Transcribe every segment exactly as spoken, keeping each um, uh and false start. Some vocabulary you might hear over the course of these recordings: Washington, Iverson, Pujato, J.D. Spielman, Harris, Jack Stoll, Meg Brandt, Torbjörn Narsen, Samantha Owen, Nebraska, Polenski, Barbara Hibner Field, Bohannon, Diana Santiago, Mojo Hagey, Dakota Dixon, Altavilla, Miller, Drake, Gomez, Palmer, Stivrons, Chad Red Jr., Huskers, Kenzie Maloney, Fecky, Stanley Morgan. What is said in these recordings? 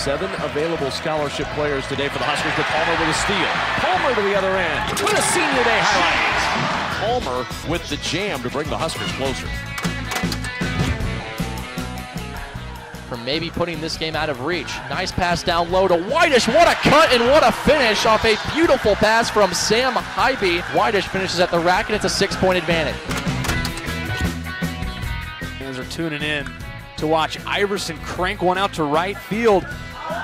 Seven available scholarship players today for the Huskers, but Palmer with a steal. Palmer to the other end. What a senior day highlight. Palmer with the jam to bring the Huskers closer. From maybe putting this game out of reach. Nice pass down low to Whitish. What a cut and what a finish off a beautiful pass from Sam Hybee. Whitish finishes at the rack, and it's a six-point advantage. Fans are tuning in to watch Iverson crank one out to right field,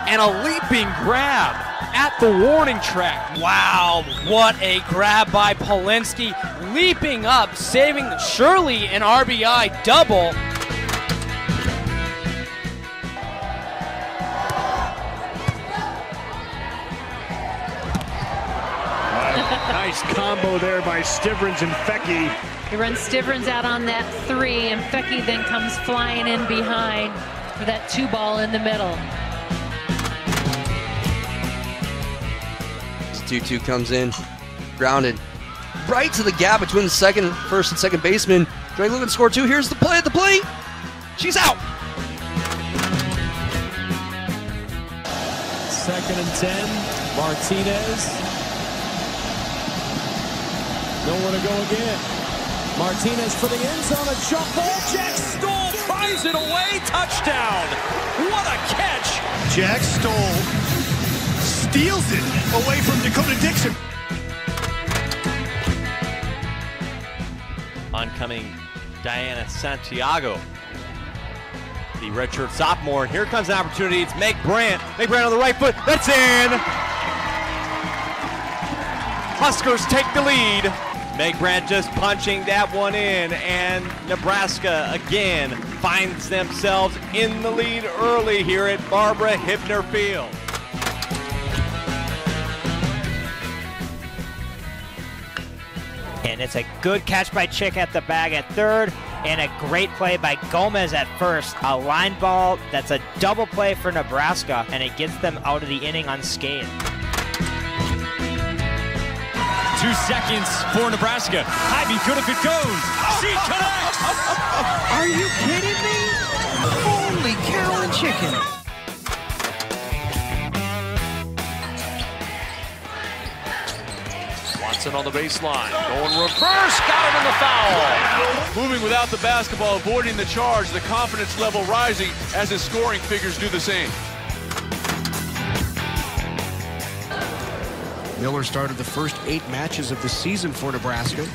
and a leaping grab at the warning track. Wow, what a grab by Polenski, leaping up, saving surely an R B I double. Nice combo there by Stivrons and Fecky. He runs Stivrons out on that three, and Fecky then comes flying in behind for that two ball in the middle. two two comes in, grounded. Right to the gap between the second, first and second baseman. Drake looking to score two. Here's the play at the plate. She's out. Second and ten, Martinez. Nowhere to go again. Martinez for the end zone, a jump ball. Jack Stoll tries it away, touchdown. What a catch. Jack Stoll steals it away from Dakota Dixon. Oncoming Diana Santiago, the redshirt sophomore. And here comes the opportunity. It's Meg Brandt. Meg Brandt on the right foot. That's in. Huskers take the lead. Meg Brandt just punching that one in, and Nebraska again finds themselves in the lead early here at Barbara Hibner Field. And it's a good catch by Chick at the bag at third, and a great play by Gomez at first. A line ball that's a double play for Nebraska, and it gets them out of the inning unscathed. Two seconds for Nebraska. Hybee could if it goes. She connects. Are you kidding me? Holy cow and chicken. Watson on the baseline. Going reverse. Got him in the foul. Moving without the basketball, avoiding the charge. The confidence level rising as his scoring figures do the same. Miller started the first eight matches of the season for Nebraska, and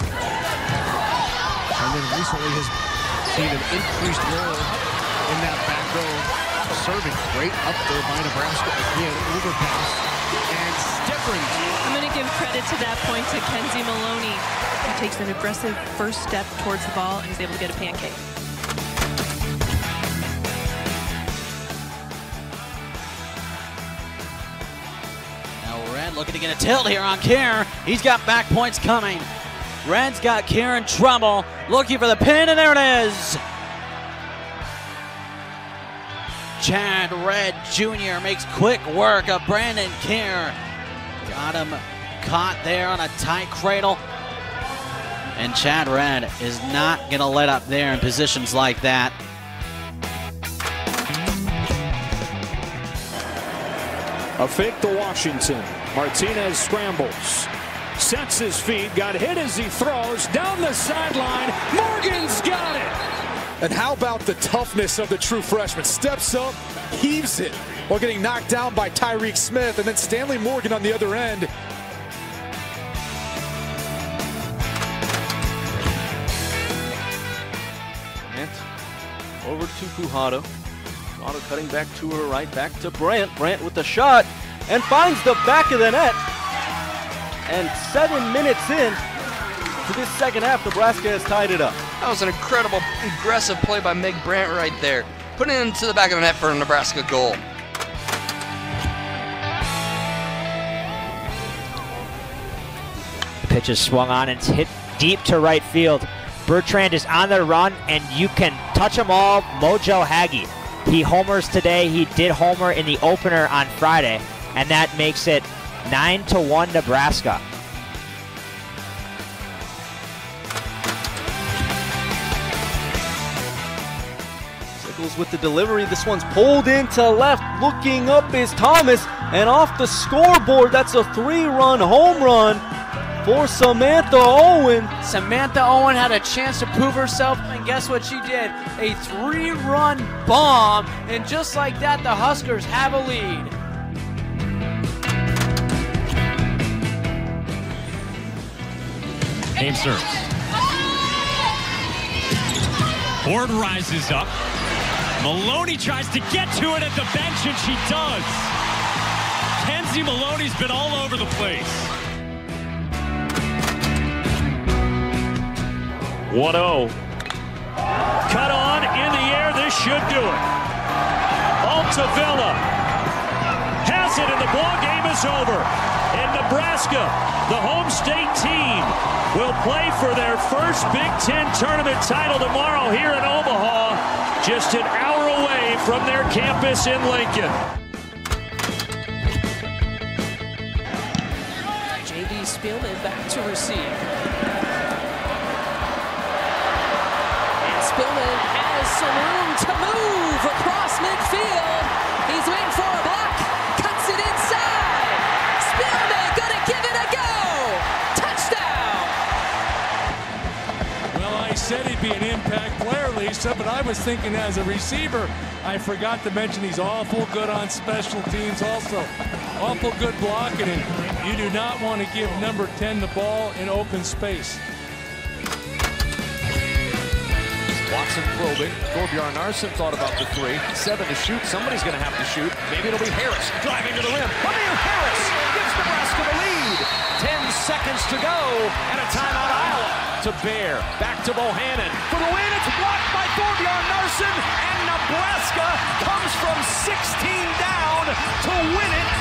then recently has seen an increased role in that back row serving. Great up there by Nebraska again, overpass, and Stivrons. I'm going to give credit to that point to Kenzie Maloney, who takes an aggressive first step towards the ball and is able to get a pancake. Looking to get a tilt here on Kier. He's got back points coming. Red's got Kier in trouble. Looking for the pin, and there it is. Chad Red Junior makes quick work of Brandon Kier. Got him caught there on a tight cradle. And Chad Red is not going to let up there in positions like that. A fake to Washington. Martinez scrambles, sets his feet, got hit as he throws, down the sideline, Morgan's got it! And how about the toughness of the true freshman? Steps up, heaves it, while getting knocked down by Tyreek Smith, and then Stanley Morgan on the other end. And over to Pujato. Auto cutting back to her right, back to Brandt. Brandt with the shot and finds the back of the net. And seven minutes in to this second half, Nebraska has tied it up. That was an incredible, aggressive play by Meg Brandt right there. Putting it into the back of the net for a Nebraska goal. The pitch is swung on and it's hit deep to right field. Bertrand is on the run, and you can touch them all. Mojo Hagey. He homers today. He did homer in the opener on Friday, and that makes it nine to one Nebraska. Sickles Sickles with the delivery. This one's pulled into left. Looking up is Thomas. And off the scoreboard, that's a three-run home run for Samantha Owen. Samantha Owen had a chance to prove herself, and guess what she did? A three-run bomb, and just like that, the Huskers have a lead. Game serves. Board rises up. Maloney tries to get to it at the bench, and she does. Kenzie Maloney's been all over the place. one oh. Cut on, in the air, this should do it. Altavilla has it, and the ball game is over. And Nebraska, the home state team, will play for their first Big Ten tournament title tomorrow here in Omaha, just an hour away from their campus in Lincoln. J D Spielman back to receive. Spillman has some room to move across midfield. He's waiting for a block. Cuts it inside. Spillman gonna give it a go. Touchdown. Well, I said he'd be an impact player, Lisa, but I was thinking as a receiver. I forgot to mention he's awful good on special teams also. Awful good blocking, and you do not want to give number ten the ball in open space. Watson probing. Torbjörn Narsen thought about the three. Seven to shoot. Somebody's going to have to shoot. Maybe it'll be Harris driving to the rim. Amir Harris gives Nebraska the lead. Ten seconds to go, and a timeout Iowa to Bear. Back to Bohannon for the win. It's blocked by Torbjörn Narsen, and Nebraska comes from sixteen down to win it.